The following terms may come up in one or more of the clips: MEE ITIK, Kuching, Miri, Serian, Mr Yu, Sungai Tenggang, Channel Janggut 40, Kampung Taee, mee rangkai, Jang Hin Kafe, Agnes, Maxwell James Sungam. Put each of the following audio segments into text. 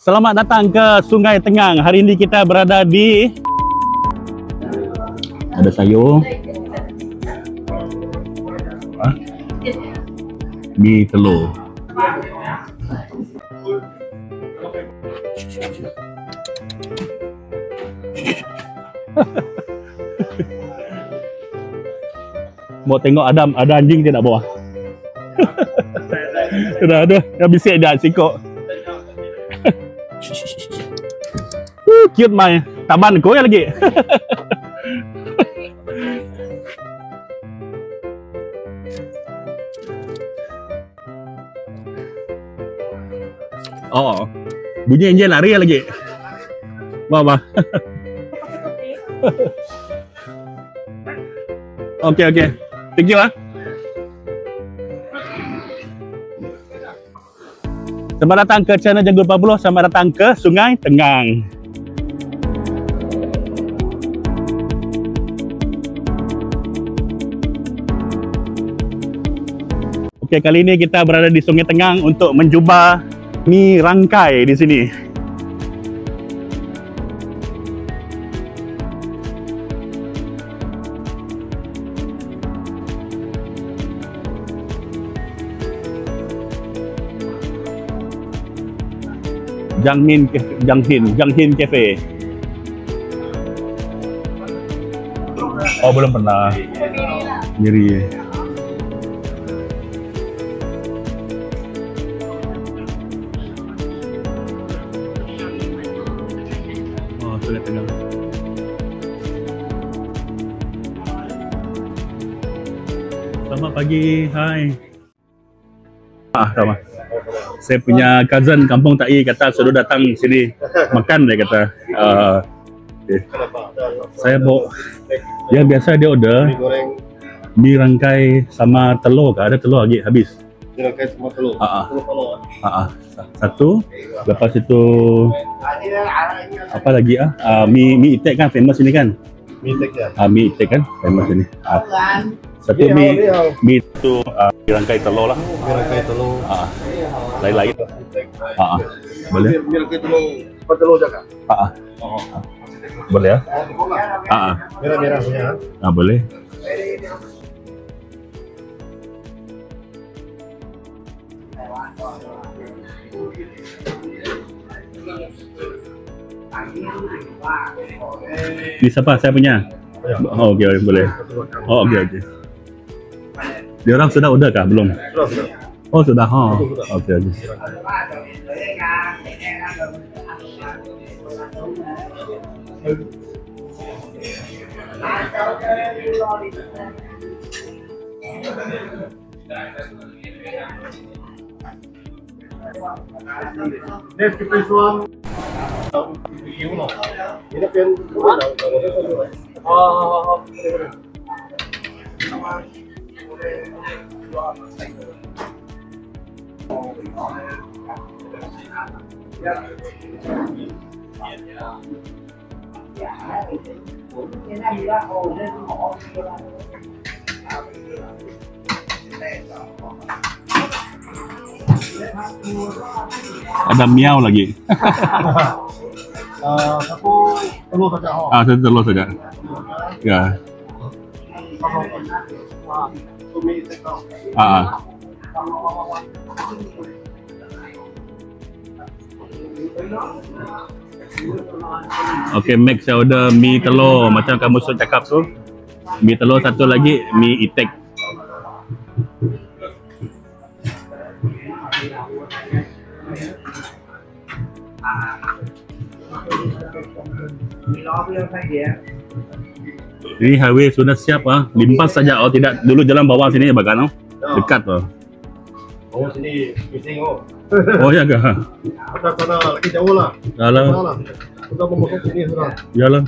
Selamat datang ke Sungai Tenggang. Hari ini kita berada di... Ada sayur. Mie telur. Mau tengok Adam, ada anjing tidak bawa? Sudah ada, yang bisik dah sikok. Cute mai, taman koyak lagi. Oh, bunyi anjing lari lagi. Wah. Oke. Thank you ah. Selamat datang ke Channel Janggut 40. Selamat datang ke Sungai Tenggang. Oke, kali ini kita berada di Sungai Tenggang untuk mencuba mie rangkai di sini. Jang Hin Kafe. Oh, belum pernah. Miri. Oh, sudah tengah. Selamat pagi. Hai. Selamat. Saya punya cousin Kampung Taee kata suruh datang sini makan, dia kata. Saya bawa, dia biasa dia order mie rangkai sama telur. Ada telur lagi habis. Mie rangkai sama telur. Satu. Lepas itu apa lagi ah? Mie itik kan famous sini kan? Mie itik kan famous sini. Satu mie itu rangkai telur lah. Mie rangkai telur. Lain-lain. Boleh. Mie rangkai telur, sepat telur je kak? Boleh ah? Merah-merah punya ah? Boleh. Ini siapa? Saya punya? Oh, okey, boleh. Oh, okey. Diorang sudah order kah? Belum? Sudah. Oh, sudah. Okey. Next, please one. Ini pen. Oh. Ada miau lagi. Satu telur saja. Satu telur saja. Ya. Okey, Max saya order mie telur macam kamu suruh cakap tu. Mie telur satu lagi, mie itik. Ini highway sudah siap ah, limpas saja. Oh tidak, dulu jalan bawah sini bahkan oh. Dekat tu. Oh sini bising oh. Oh ya ke? Kita sana lagi jauh lah. Jalan. Kita mau masuk sini sudah. Jalan.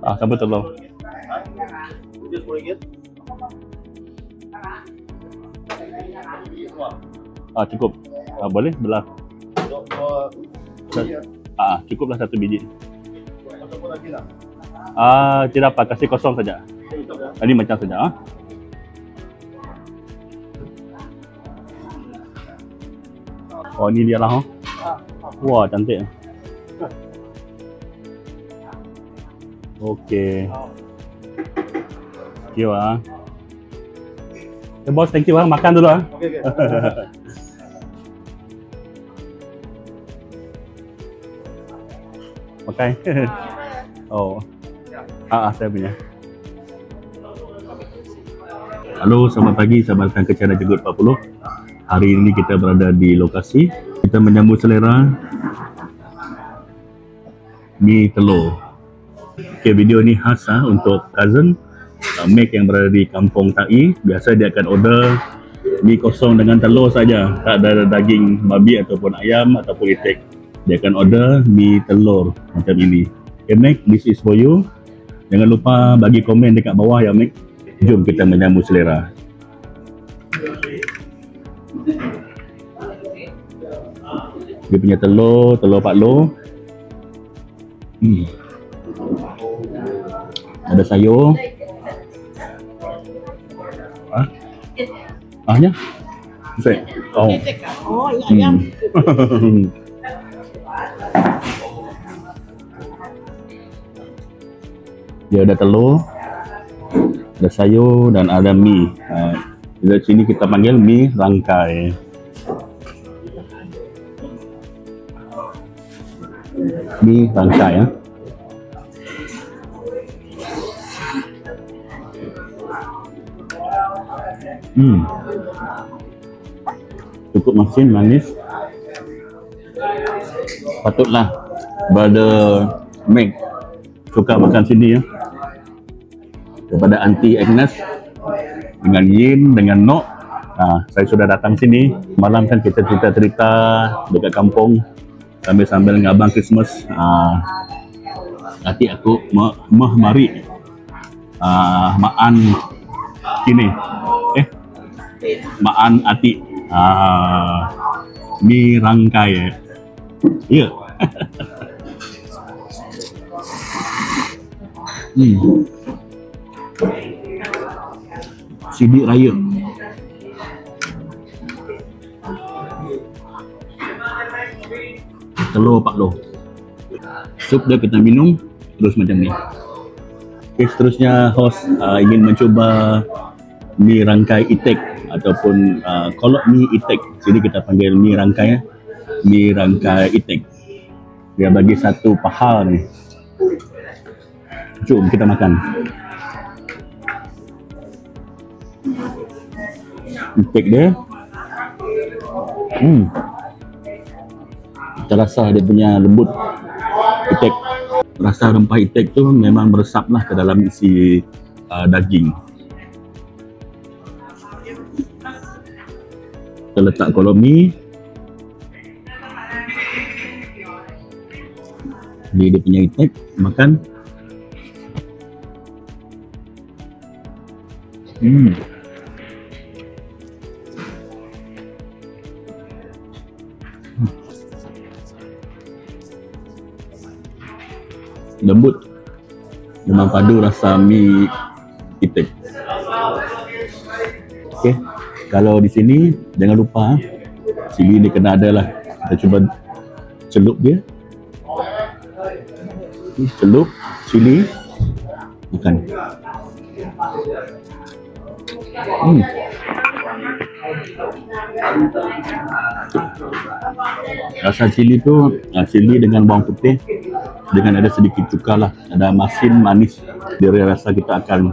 Ah, kabut telur. Ah, cukup. Ah, boleh belah. Ah, cukuplah satu biji. Ah, tidak apa, kasih kosong saja. Ini macam saja, ah. Oh, ini dia lah. Oh. Wah, cantik. Okey. Okey, bang. Ya, bos, thank you, bang. Makan dulu, ah. Okey, okey. Pakai. Oh. Ah, saya punya. Halo, selamat pagi, selamat datang ke Channel Janggut 40. Hari ini kita berada di lokasi, kita menyambut selera mie telur. Okay, video ni khas untuk cousin Mac yang berada di Kampung Taee. Biasa dia akan order mie kosong dengan telur saja, tak ada daging babi ataupun ayam ataupun itik. Dia akan order mie telur macam ini. Okay, Mac, this is for you. Jangan lupa bagi komen dekat bawah ya, Mac. Jom kita menyambut selera. Dia punya telur, telur Pak Lo. Ada sayur. Ah. Ahnya? Selesai. Oh. Oh, ayam. Dia ada telur, ada sayur dan ada mie. Di sini kita panggil mie rangkai. Mie rangkai ya. Cukup masin, manis. Patutlah brother Mac suka makan sini ya. Kepada Aunty Agnes dengan Yin, dengan Nok. Nah, saya sudah datang sini. Malam kan kita cerita-cerita dekat kampung. Sambil-sambil ngabang Christmas, nanti aku mari maan kini, maan ati mi rangkai ya, iya. Sidik raya. Telur Pak Lo. Sup dia kita minum terus macam ni. Okay, seterusnya host ingin mencuba mie rangkai itik ataupun kolok mie itik. Jadi kita panggil mie rangkai ya. Mie rangkai itik. Dia bagi satu paha ni. Jom kita makan. Itik dia. Terasa dia punya lembut itik. Rasa rempah itik tu memang meresaplah ke dalam isi daging. Kita letak kolom ni. Ini dia punya itik, makan. Lembut, memang padu rasa mie itik. Okay, kalau di sini jangan lupa sini dia kena ada lah. Kita cuba celup dia, celup cili, makan. Rasa cili tu, cili dengan bawang putih dengan ada sedikit cuka lah, ada masin manis. Dari rasa kita akan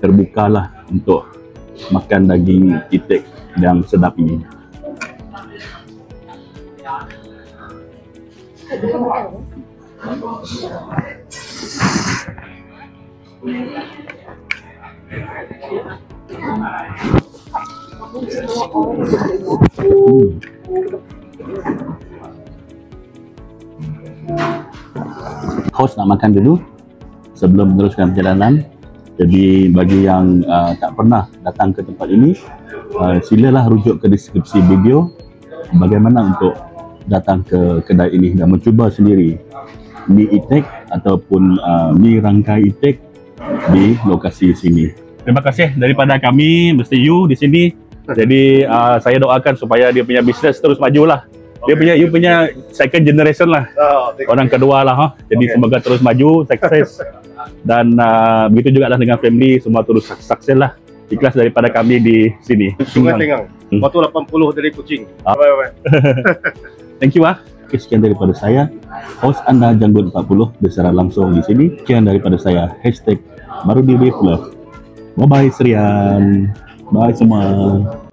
terbuka lah untuk makan daging itik yang sedap ini. Host nak makan dulu sebelum meneruskan perjalanan. Jadi bagi yang tak pernah datang ke tempat ini, silalah rujuk ke deskripsi video bagaimana untuk datang ke kedai ini dan mencuba sendiri mi itik ataupun mi rangkai itik di lokasi sini. Terima kasih daripada kami Mr. Yu di sini. Jadi saya doakan supaya dia punya bisnes terus majulah. Dia punya, you punya second generation lah, orang kedua lah. Jadi semoga terus maju, sukses. Dan begitu juga lah dengan family, semua terus sukses lah. Ikhlas daripada kami di sini. Sungai Tenggang, waktu 80 dari Kuching. Bye-bye. Thank you. Okay, sekian daripada saya, host anda Janggut 40 secara langsung di sini. Sekian daripada saya, #MarudiWaveLove. Bye-bye Serian. Bye semua.